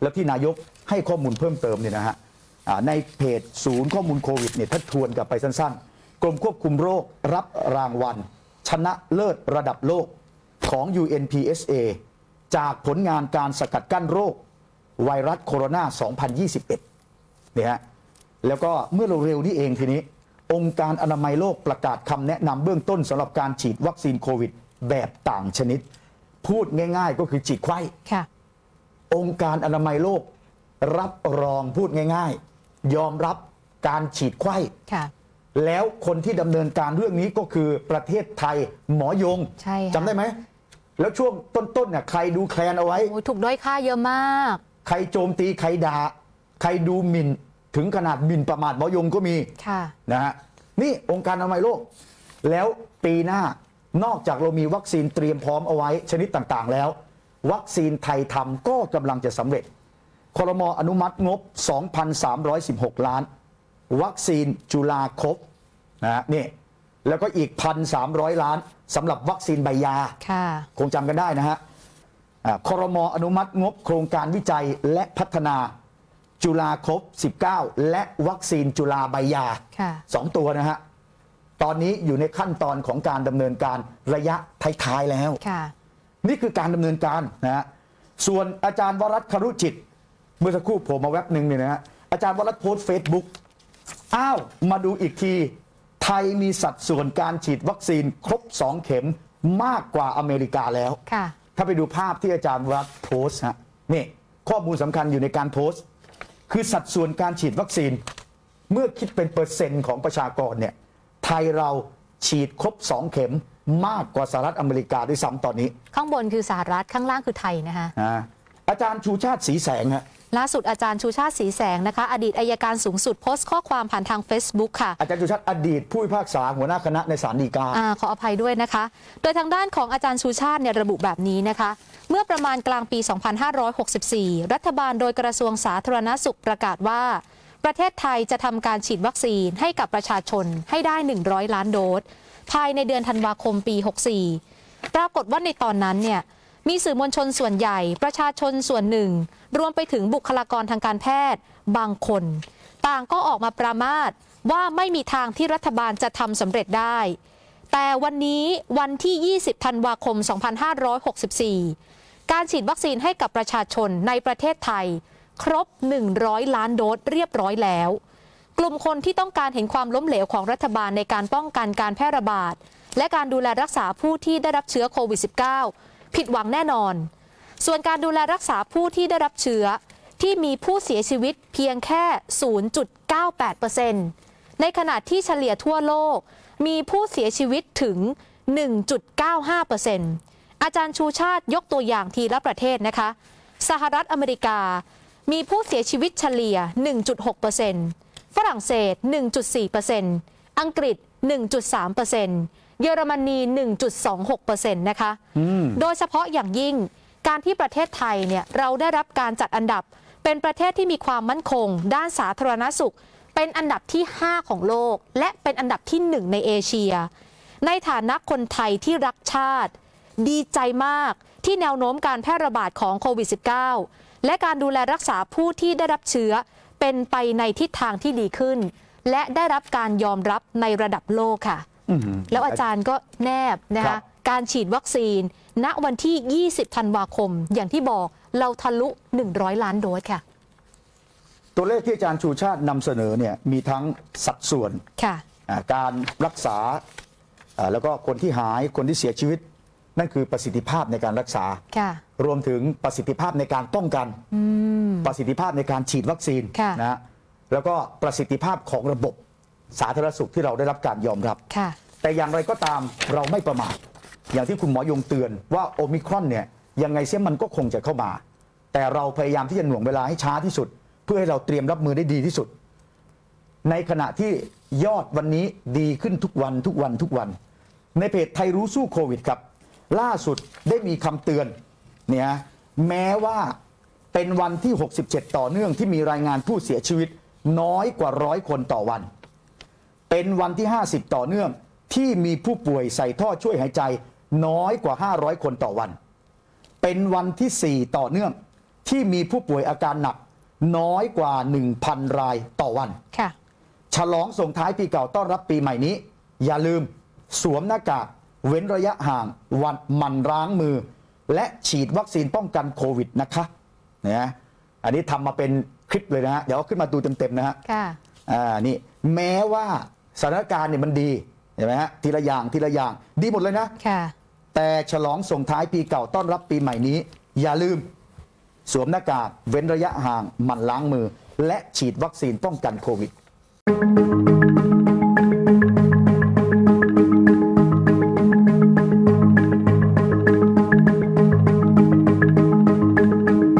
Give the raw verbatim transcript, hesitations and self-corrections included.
แล้วที่นายกให้ข้อมูลเพิ่มเติมเนี่ยนะฮะในเพจศูนย์ข้อมูลโควิดเนี่ยถ้าทวนกลับไปสั้นๆกรมควบคุมโรครับรางวัลชนะเลิศระดับโลกของ ยู เอ็น พี เอส เอ จากผลงานการสกัดกั้นโรคไวรัสโคโรนาสองพันยี่สิบเอ็ดเนี่ยฮะแล้วก็เมื่อเร็วๆนี้เองทีนี้องค์การอนามัยโลกประกาศคำแนะนำเบื้องต้นสำหรับการฉีดวัคซีนโควิดแบบต่างชนิดพูดง่ายๆก็คือฉีดไข้องค์การอนามัยโลกรับรองพูดง่ายๆยอมรับการฉีดไข้แล้วคนที่ดำเนินการเรื่องนี้ก็คือประเทศไทยหมอยงจำได้ไหมแล้วช่วงต้นๆเนี่ยใครดูแคลนเอาไว้ถูกด้อยค่าเยอะมากใครโจมตีใครด่าใครดูหมิ่นถึงขนาดหมิ่นประมาทหมอยงก็มีนะฮะนี่องค์การอนามัยโลกแล้วปีหน้านอกจากเรามีวัคซีนเตรียมพร้อมเอาไว้ชนิดต่างๆแล้ววัคซีนไทยทำก็กำลังจะสำเร็จครม.อนุมัติงบ สองพันสามร้อยสิบหก ล้านวัคซีนจุฬาครบนะนี่แล้วก็อีก หนึ่งพันสามร้อย ล้านสำหรับวัคซีนใบยาคงจำกันได้นะฮะครม.อนุมัติงบโครงการวิจัยและพัฒนาจุฬาครบสิบเก้าและวัคซีนจุฬาใบยาสองตัวนะฮะตอนนี้อยู่ในขั้นตอนของการดำเนินการระยะท้ายๆแล้วนี่คือการดำเนินการนะฮะส่วนอาจารย์วรัตน์ครุจิตเมื่อสักครู่ผมมาแว็บหนึ่งเนี่ยนะฮะอาจารย์วรัตน์โพสต์เฟซบุ๊กอ้าวมาดูอีกทีไทยมีสัดส่วนการฉีดวัคซีนครบสองเข็มมากกว่าอเมริกาแล้วถ้าไปดูภาพที่อาจารย์วรัตน์โพสต์ฮะนี่ข้อมูลสำคัญอยู่ในการโพสต์คือสัดส่วนการฉีดวัคซีนเมื่อคิดเป็นเปอร์เซ็นต์ของประชากรเนี่ยไทยเราฉีดครบสองเข็มมากกว่าสหรัฐอเมริกาด้วยซ้ำตอนนี้ข้างบนคือสหรัฐข้างล่างคือไทยนะคะอาจารย์ชูชาติศรีแสงฮะล่าสุดอาจารย์ชูชาติศรีแสงนะคะอดีตอัยการสูงสุดโพสต์ข้อความผ่านทาง Facebook ค่ะอาจารย์ชูชาติอดีตผู้พิพากษาหัวหน้าคณะในศาลฎีกาขออภัยด้วยนะคะโดยทางด้านของอาจารย์ชูชาติเนี่ยระบุแบบนี้นะคะเมื่อประมาณกลางปี สองพันห้าร้อยหกสิบสี่ รัฐบาลโดยกระทรวงสาธารณสุขประกาศว่าประเทศไทยจะทำการฉีดวัคซีนให้กับประชาชนให้ได้หนึ่งร้อยล้านโดสภายในเดือนธันวาคมปีหกสี่ปรากฏว่าในตอนนั้นเนี่ยมีสื่อมวลชนส่วนใหญ่ประชาชนส่วนหนึ่งรวมไปถึงบุคลากรทางการแพทย์บางคนต่างก็ออกมาประมาทว่าไม่มีทางที่รัฐบาลจะทำสำเร็จได้แต่วันนี้วันที่ยี่สิบธันวาคมสองพันห้าร้อยหกสิบสี่การฉีดวัคซีนให้กับประชาชนในประเทศไทยครบหนึ่งร้อยล้านโดสเรียบร้อยแล้วกลุ่มคนที่ต้องการเห็นความล้มเหลวของรัฐบาลในการป้องกันการแพร่ระบาดและการดูแลรักษาผู้ที่ได้รับเชื้อโควิด สิบเก้า ผิดหวังแน่นอนส่วนการดูแลรักษาผู้ที่ได้รับเชื้อที่มีผู้เสียชีวิตเพียงแค่ ศูนย์จุดเก้าแปดเปอร์เซ็นต์ ในขณะที่เฉลี่ยทั่วโลกมีผู้เสียชีวิตถึง หนึ่งจุดเก้าห้าเปอร์เซ็นต์ อาจารย์ชูชาติยกตัวอย่างทีละประเทศนะคะสหรัฐอเมริกามีผู้เสียชีวิตเฉลี่ย หนึ่งจุดหกเปอร์เซ็นต์ ฝรั่งเศส หนึ่งจุดสี่เปอร์เซ็นต์ อังกฤษ หนึ่งจุดสามเปอร์เซ็นต์ เยอรมนี หนึ่งจุดสองหกเปอร์เซ็นต์ นะคะโดยเฉพาะอย่างยิ่งการที่ประเทศไทยเนี่ยเราได้รับการจัดอันดับเป็นประเทศที่มีความมั่นคงด้านสาธารณสุขเป็นอันดับที่ห้าของโลกและเป็นอันดับที่หนึ่งในเอเชียในฐานะคนไทยที่รักชาติดีใจมากที่แนวโน้มการแพร่ระบาดของโควิด สิบเก้า และการดูแลรักษาผู้ที่ได้รับเชื้อเป็นไปในทิศทางที่ดีขึ้นและได้รับการยอมรับในระดับโลกค่ะแล้วอาจารย์ก็แนบนะคะการฉีดวัคซีนณวันที่ยี่สิบธันวาคมอย่างที่บอกเราทะลุหนึ่งร้อยล้านโดสค่ะตัวเลขที่อาจารย์ชูชาตินำเสนอเนี่ยมีทั้งสัดส่วนการรักษาแล้วก็คนที่หายคนที่เสียชีวิตนั่นคือประสิทธิภาพในการรักษารวมถึงประสิทธิภาพในการป้องกันประสิทธิภาพในการฉีดวัคซีนนะแล้วก็ประสิทธิภาพของระบบสาธารณสุขที่เราได้รับการยอมรับแต่อย่างไรก็ตามเราไม่ประมาทอย่างที่คุณหมอยงเตือนว่าโอมิครอนเนี่ยยังไงเสียมันก็คงจะเข้ามาแต่เราพยายามที่จะหน่วงเวลาให้ช้าที่สุดเพื่อให้เราเตรียมรับมือได้ดีที่สุดในขณะที่ยอดวันนี้ดีขึ้นทุกวันทุกวันทุกวันในเพจไทยรู้สู้โควิดครับล่าสุดได้มีคำเตือนเนี่ยแม้ว่าเป็นวันที่หกสิบเจ็ดต่อเนื่องที่มีรายงานผู้เสียชีวิตน้อยกว่าร้อยคนต่อวันเป็นวันที่ห้าสิบต่อเนื่องที่มีผู้ป่วยใส่ท่อช่วยหายใจน้อยกว่าห้าร้อยคนต่อวันเป็นวันที่สี่ต่อเนื่อง ที่มีผู้ป่วยอาการหนักน้อยกว่า หนึ่งพัน รายต่อวันค่ะฉลองส่งท้ายปีเก่าต้อนรับปีใหม่นี้อย่าลืมสวมหน้ากากเว้นระยะห่างวันมันล้างมือและฉีดวัคซีนป้องกันโควิดนะคะนะอันนี้ทำมาเป็นคลิปเลยนะฮะเดี๋ยวขึ้นมาดูเต็มๆนะฮะค่ะอ่านี่แม้ว่าสถานการณ์เนี่ยมันดีเห็นไหมฮะทีละอย่างทีละอย่างดีหมดเลยนะค่ะแต่ฉลองส่งท้ายปีเก่าต้อนรับปีใหม่นี้อย่าลืมสวมหน้ากากเว้นระยะห่างหมั่นล้างมือและฉีดวัคซีนป้องกันโควิด